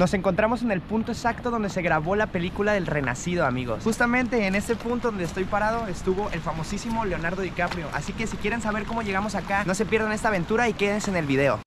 Nos encontramos en el punto exacto donde se grabó la película El Renacido, amigos. Justamente en este punto donde estoy parado estuvo el famosísimo Leonardo DiCaprio. Así que si quieren saber cómo llegamos acá, no se pierdan esta aventura y quédense en el video.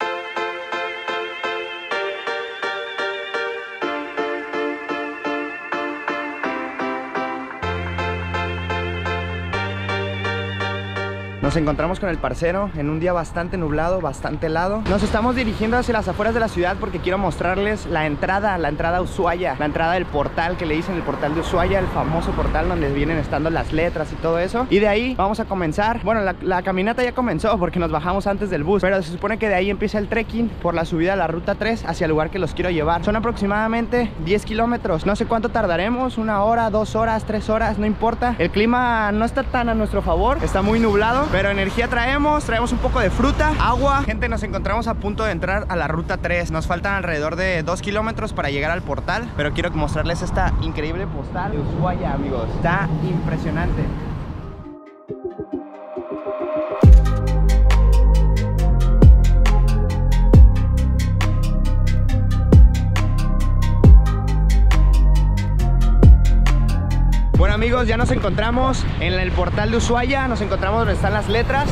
Nos encontramos con el parcero en un día bastante nublado, bastante helado. Nos estamos dirigiendo hacia las afueras de la ciudad porque quiero mostrarles la entrada a Ushuaia, la entrada del portal que le dicen el portal de Ushuaia, el famoso portal donde vienen estando las letras y todo eso. Y de ahí vamos a comenzar. Bueno, la caminata ya comenzó porque nos bajamos antes del bus, pero se supone que de ahí empieza el trekking por la subida a la ruta 3 hacia el lugar que los quiero llevar. Son aproximadamente 10 kilómetros. No sé cuánto tardaremos, 1 hora, 2 horas, 3 horas, no importa. El clima no está tan a nuestro favor, está muy nublado. Pero energía traemos un poco de fruta, agua. Gente, nos encontramos a punto de entrar a la ruta 3. Nos faltan alrededor de 2 kilómetros para llegar al portal. Pero quiero mostrarles esta increíble postal de Ushuaia, amigos. Está impresionante. Bueno, amigos, ya nos encontramos en el portal de Ushuaia, nos encontramos donde están las letras.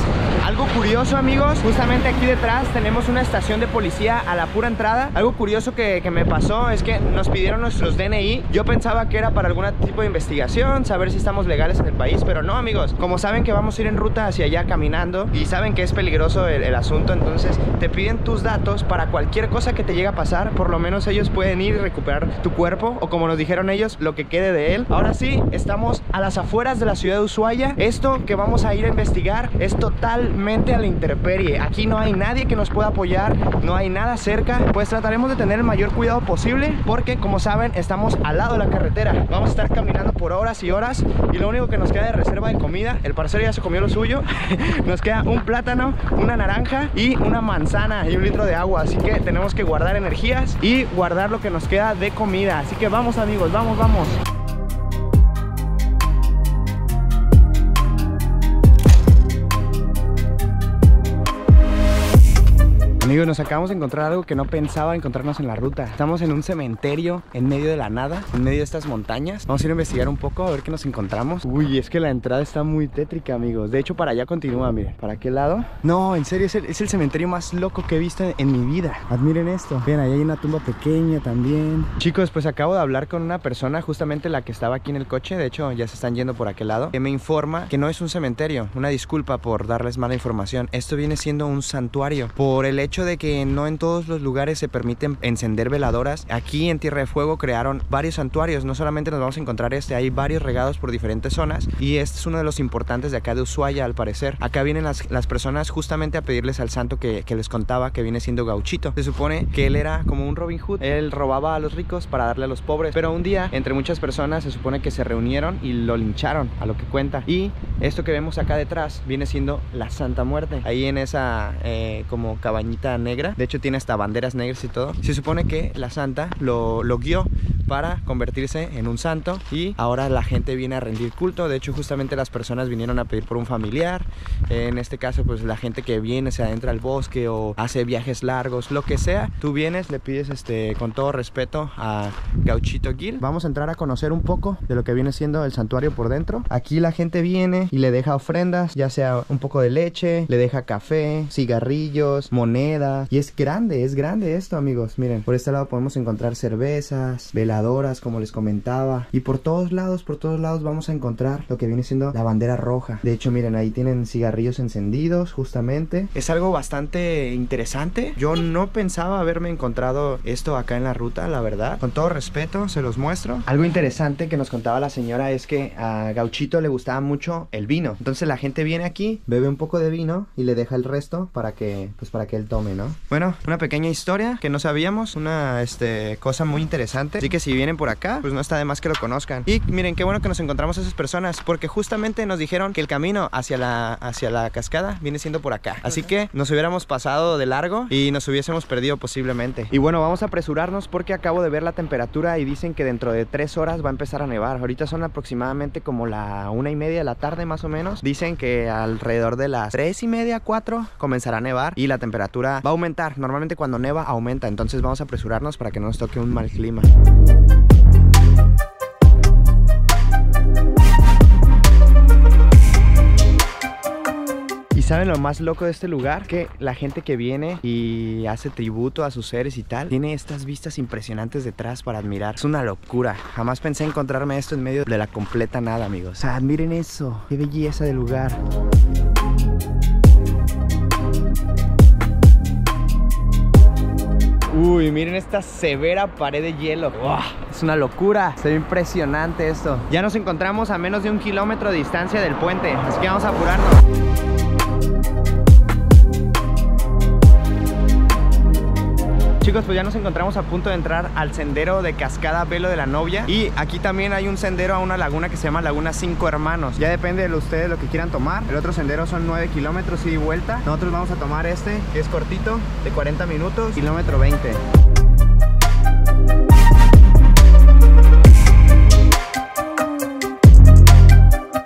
Algo curioso, amigos, justamente aquí detrás tenemos una estación de policía a la pura entrada. Algo curioso que me pasó es que nos pidieron nuestros DNI. Yo pensaba que era para algún tipo de investigación, saber si estamos legales en el país, pero no, amigos. Como saben que vamos a ir en ruta hacia allá caminando y saben que es peligroso el asunto, entonces te piden tus datos para cualquier cosa que te llegue a pasar. Por lo menos ellos pueden ir y recuperar tu cuerpo o, como nos dijeron ellos, lo que quede de él. Ahora sí, estamos a las afueras de la ciudad de Ushuaia. Esto que vamos a ir a investigar es totalmente a la intemperie. Aquí no hay nadie que nos pueda apoyar, no hay nada cerca. Pues trataremos de tener el mayor cuidado posible porque, como saben, estamos al lado de la carretera. Vamos a estar caminando por horas y horas y lo único que nos queda de reserva de comida, el parcero ya se comió lo suyo, nos queda un plátano, una naranja y una manzana y 1 litro de agua. Así que tenemos que guardar energías y guardar lo que nos queda de comida. Así que vamos, amigos, vamos. Amigos, nos acabamos de encontrar algo que no pensaba encontrarnos en la ruta. Estamos en un cementerio en medio de la nada, en medio de estas montañas. Vamos a ir a investigar un poco, a ver qué nos encontramos. Uy, es que la entrada está muy tétrica, amigos. De hecho, para allá continúa, miren. ¿Para qué lado? No, en serio, es el cementerio más loco que he visto en mi vida. Admiren esto. Miren, ahí hay una tumba pequeña también. Chicos, pues acabo de hablar con una persona, justamente la que estaba aquí en el coche. De hecho, ya se están yendo por aquel lado. Que me informa que no es un cementerio. Una disculpa por darles mala información. Esto viene siendo un santuario. Por el hecho de que no en todos los lugares se permiten encender veladoras. Aquí en Tierra de Fuego crearon varios santuarios. No solamente nos vamos a encontrar este, hay varios regados por diferentes zonas y este es uno de los importantes de acá de Ushuaia, al parecer. Acá vienen las personas justamente a pedirles al santo que les contaba, que viene siendo Gauchito. Se supone que él era como un Robin Hood. Él robaba a los ricos para darle a los pobres, pero un día entre muchas personas se supone que se reunieron y lo lincharon, a lo que cuenta. Y esto que vemos acá detrás viene siendo la Santa Muerte, ahí en esa como cabañita negra. De hecho tiene hasta banderas negras y todo. Se supone que la santa lo guió para convertirse en un santo y ahora la gente viene a rendir culto. De hecho, justamente las personas vinieron a pedir por un familiar. En este caso, pues la gente que viene, se adentra al bosque o hace viajes largos, lo que sea, tú vienes, le pides con todo respeto a Gauchito Gil. Vamos a entrar a conocer un poco de lo que viene siendo el santuario por dentro. Aquí la gente viene y le deja ofrendas, ya sea un poco de leche, le deja café, cigarrillos, monedas. Y es grande esto, amigos. Miren, por este lado podemos encontrar cervezas, velas, como les comentaba, y por todos lados vamos a encontrar lo que viene siendo la bandera roja. De hecho, miren, ahí tienen cigarrillos encendidos. Justamente es algo bastante interesante. Yo no pensaba haberme encontrado esto acá en la ruta, la verdad. Con todo respeto se los muestro. Algo interesante que nos contaba la señora es que a Gauchito le gustaba mucho el vino, entonces la gente viene aquí, bebe un poco de vino y le deja el resto para que él tome, ¿no? Bueno, una pequeña historia que no sabíamos, una cosa muy interesante, así que si vienen por acá, pues no está de más que lo conozcan. Y miren, qué bueno que nos encontramos a esas personas, porque justamente nos dijeron que el camino hacia la cascada viene siendo por acá. Así que nos hubiéramos pasado de largo y nos hubiésemos perdido posiblemente. Y bueno, vamos a apresurarnos porque acabo de ver la temperatura y dicen que dentro de 3 horas va a empezar a nevar. Ahorita son aproximadamente como la 1:30 de la tarde más o menos. Dicen que alrededor de las 3:30, 4 comenzará a nevar y la temperatura va a aumentar. Normalmente cuando neva aumenta, entonces vamos a apresurarnos para que no nos toque un mal clima. ¿Saben lo más loco de este lugar? Que la gente que viene y hace tributo a sus seres y tal, tiene estas vistas impresionantes detrás para admirar. Es una locura. Jamás pensé encontrarme esto en medio de la completa nada, amigos. O sea, admiren eso. Qué belleza de lugar. Uy, miren esta severa pared de hielo. ¡Wow! Es una locura, se ve impresionante esto. Ya nos encontramos a menos de 1 kilómetro de distancia del puente, así que vamos a apurarnos. Chicos, pues ya nos encontramos a punto de entrar al sendero de Cascada Velo de la Novia. Y aquí también hay un sendero a una laguna que se llama Laguna Cinco Hermanos. Ya depende de ustedes lo que quieran tomar. El otro sendero son 9 kilómetros ida y vuelta. Nosotros vamos a tomar este, que es cortito, de 40 minutos, kilómetro 20.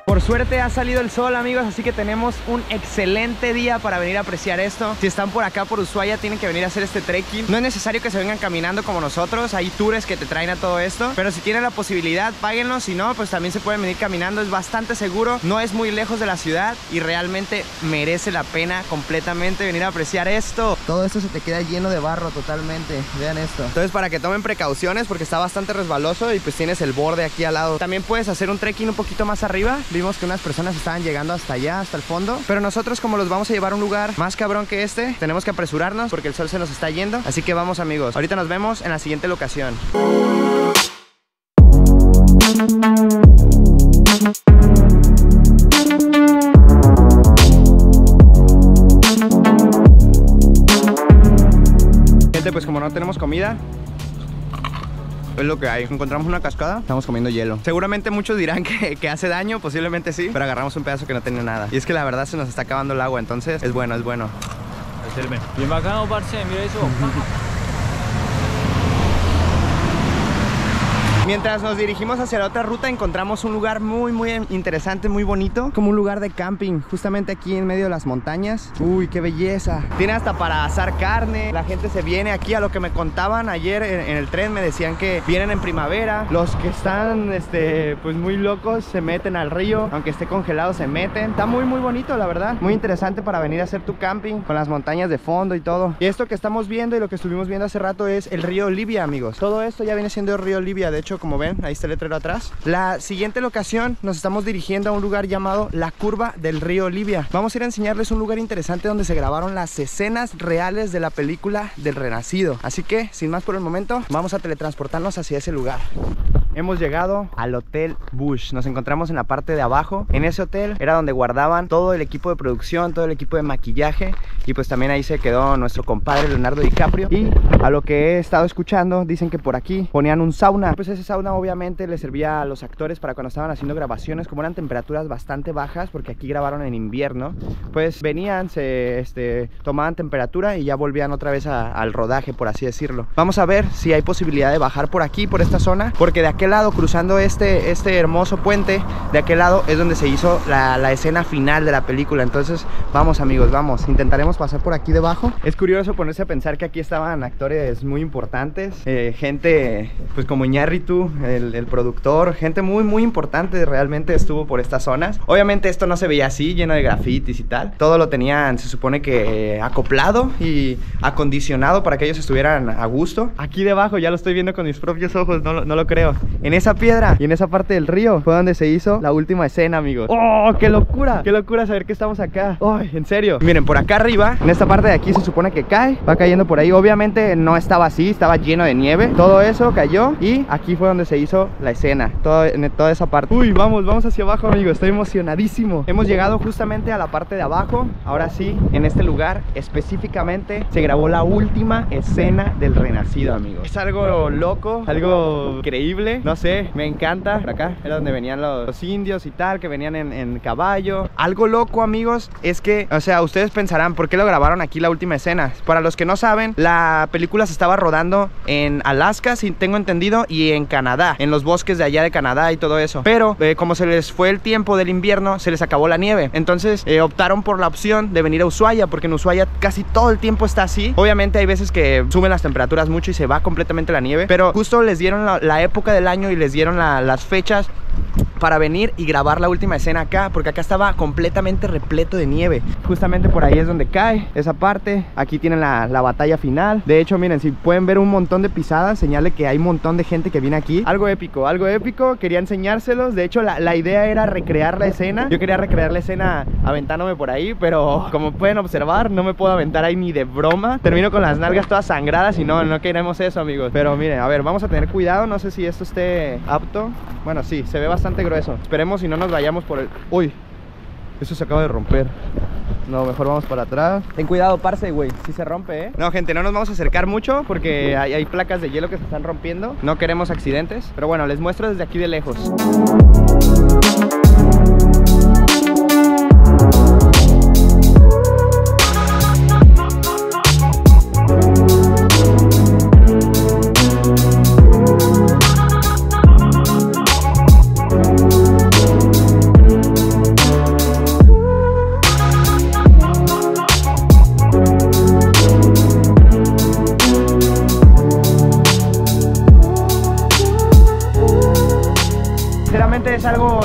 Por suerte ha salido el sol, amigos, así que tenemos un excelente día para venir a apreciar esto. Si están por acá, por Ushuaia, tienen que venir a hacer este trekking. No es necesario que se vengan caminando como nosotros, hay tours que te traen a todo esto. Pero si tienen la posibilidad, páguenlo, si no, pues también se pueden venir caminando, es bastante seguro. No es muy lejos de la ciudad y realmente merece la pena completamente venir a apreciar esto. Todo esto se te queda lleno de barro totalmente, vean esto. Entonces para que tomen precauciones porque está bastante resbaloso y pues tienes el borde aquí al lado. También puedes hacer un trekking un poquito más arriba. Que unas personas estaban llegando hasta allá, hasta el fondo, pero nosotros como los vamos a llevar a un lugar más cabrón que este, tenemos que apresurarnos porque el sol se nos está yendo, así que vamos, amigos, ahorita nos vemos en la siguiente locación. Gente, pues como no tenemos comida, es lo que hay. Encontramos una cascada, estamos comiendo hielo. Seguramente muchos dirán que hace daño, posiblemente sí, pero agarramos un pedazo que no tenía nada. Y es que la verdad se nos está acabando el agua, entonces es bueno, es bueno. Bien bacano, parce, mira eso. Mientras nos dirigimos hacia la otra ruta, encontramos un lugar muy, muy interesante, muy bonito. Como un lugar de camping, justamente aquí en medio de las montañas. Uy, qué belleza. Tiene hasta para asar carne. La gente se viene aquí. A lo que me contaban ayer en el tren, me decían que vienen en primavera. Los que están, pues muy locos, se meten al río. Aunque esté congelado, se meten. Está muy, muy bonito, la verdad. Muy interesante para venir a hacer tu camping con las montañas de fondo y todo. Y esto que estamos viendo y lo que estuvimos viendo hace rato es el río Libia, amigos. Todo esto ya viene siendo el río Libia, de hecho. Como ven, ahí está el letrero atrás. La siguiente locación nos estamos dirigiendo a un lugar llamado La Curva del Río Olivia. Vamos a ir a enseñarles un lugar interesante donde se grabaron las escenas reales de la película del Renacido. Así que, sin más por el momento, vamos a teletransportarnos hacia ese lugar. Hemos llegado al Hotel Bush. Nos encontramos en la parte de abajo. En ese hotel era donde guardaban todo el equipo de producción, todo el equipo de maquillaje. Y pues también ahí se quedó nuestro compadre Leonardo DiCaprio. Y a lo que he estado escuchando, dicen que por aquí ponían un sauna. Pues ese sauna obviamente le servía a los actores para cuando estaban haciendo grabaciones. Como eran temperaturas bastante bajas, porque aquí grabaron en invierno, pues venían, se tomaban temperatura y ya volvían otra vez al rodaje, por así decirlo. Vamos a ver si hay posibilidad de bajar por aquí, por esta zona, porque de aquí lado, cruzando este hermoso puente, de aquel lado es donde se hizo la escena final de la película. Entonces vamos, amigos, vamos, intentaremos pasar por aquí debajo. Es curioso ponerse a pensar que aquí estaban actores muy importantes, gente pues como Iñárritu, el productor, gente muy muy importante realmente estuvo por estas zonas. Obviamente esto no se veía así, lleno de grafitis y tal. Todo lo tenían, se supone que acoplado y acondicionado para que ellos estuvieran a gusto. Aquí debajo ya lo estoy viendo con mis propios ojos, no lo creo. En esa piedra y en esa parte del río fue donde se hizo la última escena, amigos. ¡Oh, qué locura! ¡Qué locura saber que estamos acá! ¡Ay, en serio! Miren, por acá arriba, en esta parte de aquí se supone que cae. Va cayendo por ahí. Obviamente no estaba así, estaba lleno de nieve. Todo eso cayó y aquí fue donde se hizo la escena. En toda esa parte. ¡Uy, vamos hacia abajo, amigos! Estoy emocionadísimo. Hemos llegado justamente a la parte de abajo. Ahora sí, en este lugar específicamente se grabó la última escena del Renacido, amigos. Es algo loco, algo increíble. No no sé, me encanta. Por acá era donde venían los indios y tal, que venían en caballo. Algo loco, amigos, es que, o sea, ustedes pensarán, ¿por qué lo grabaron aquí la última escena? Para los que no saben, la película se estaba rodando en Alaska, si tengo entendido, y en Canadá, en los bosques de allá de Canadá y todo eso. Pero como se les fue el tiempo del invierno, se les acabó la nieve. Entonces optaron por la opción de venir a Ushuaia, porque en Ushuaia casi todo el tiempo está así. Obviamente hay veces que suben las temperaturas mucho y se va completamente la nieve, pero justo les dieron la época del año y les dieron las fechas para venir y grabar la última escena acá, porque acá estaba completamente repleto de nieve. Justamente por ahí es donde cae esa parte. Aquí tienen la batalla final. De hecho, miren, si pueden ver un montón de pisadas, señale que hay un montón de gente que viene aquí. Algo épico, algo épico. Quería enseñárselos. De hecho, la idea era recrear la escena. Yo quería recrear la escena aventándome por ahí, pero como pueden observar, no me puedo aventar ahí ni de broma. Termino con las nalgas todas sangradas y no queremos eso, amigos. Pero miren, a ver, vamos a tener cuidado. No sé si esto esté apto. Bueno, sí, se ve bastante grueso. Esperemos y no nos vayamos por el... Uy, eso se acaba de romper. No, mejor vamos para atrás. Ten cuidado, parce, güey, si se rompe, ¿eh? No, gente, no nos vamos a acercar mucho porque hay placas de hielo que se están rompiendo. No queremos accidentes. Pero bueno, les muestro desde aquí de lejos.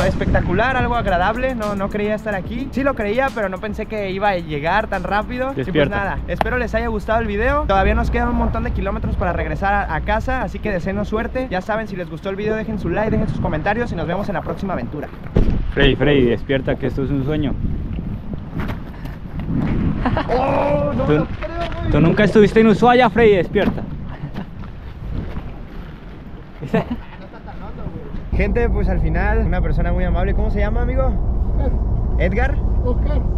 Espectacular, algo agradable, no creía estar aquí. Sí lo creía, pero no pensé que iba a llegar tan rápido. Y pues nada, espero les haya gustado el video. Todavía nos quedan un montón de kilómetros para regresar a casa, así que deseenos suerte. Ya saben, si les gustó el video, dejen su like, dejen sus comentarios y nos vemos en la próxima aventura. Freddy, despierta, que esto es un sueño. Oh, no, ¿Tú nunca estuviste en Ushuaia, Freddy? Despierta. Gente, pues al final, una persona muy amable. ¿Cómo se llama, amigo? Edgar.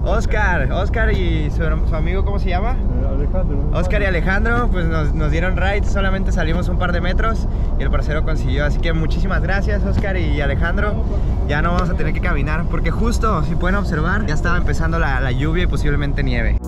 Oscar y su amigo, ¿cómo se llama? Alejandro. Oscar y Alejandro, pues nos dieron rides. Solamente salimos un par de metros y el parcero consiguió. Así que muchísimas gracias, Oscar y Alejandro. Ya no vamos a tener que caminar, porque justo, si pueden observar, ya estaba empezando la lluvia y posiblemente nieve.